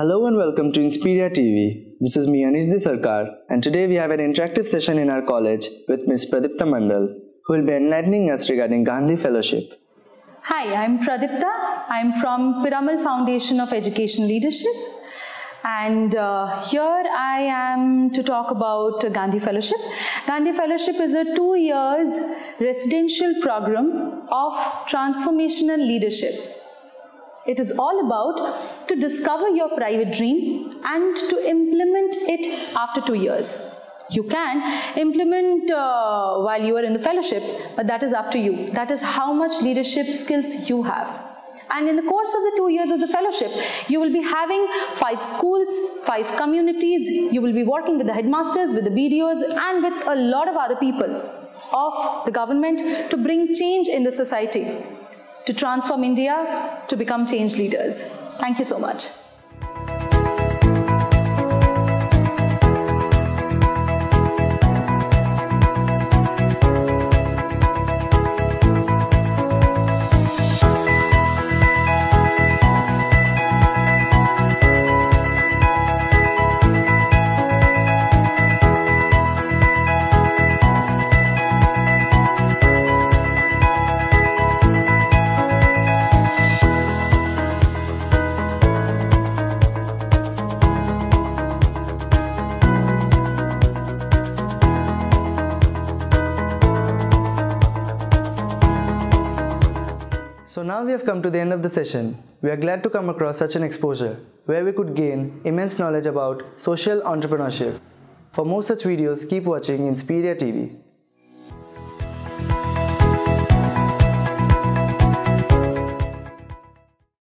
Hello and welcome to Inspiria TV. This is me, Anish De Sarkar, and today we have an interactive session in our college with Ms. Pradeepta Mandal, who will be enlightening us regarding Gandhi Fellowship. Hi, I'm Pradeepta. I'm from Piramal Foundation of Education Leadership, and here I am to talk about Gandhi Fellowship. Gandhi Fellowship is a 2 years residential program of transformational leadership. It is all about to discover your private dream and to implement it after 2 years. You can implement while you are in the fellowship, but that is up to you. That is how much leadership skills you have. And in the course of the 2 years of the fellowship, you will be having 5 schools, 5 communities. You will be working with the headmasters, with the BDOs, and with a lot of other people of the government to bring change in the society, to transform India, to become change leaders. Thank you so much. So now we have come to the end of the session. We are glad to come across such an exposure, where we could gain immense knowledge about social entrepreneurship. For more such videos, keep watching Inspiria TV.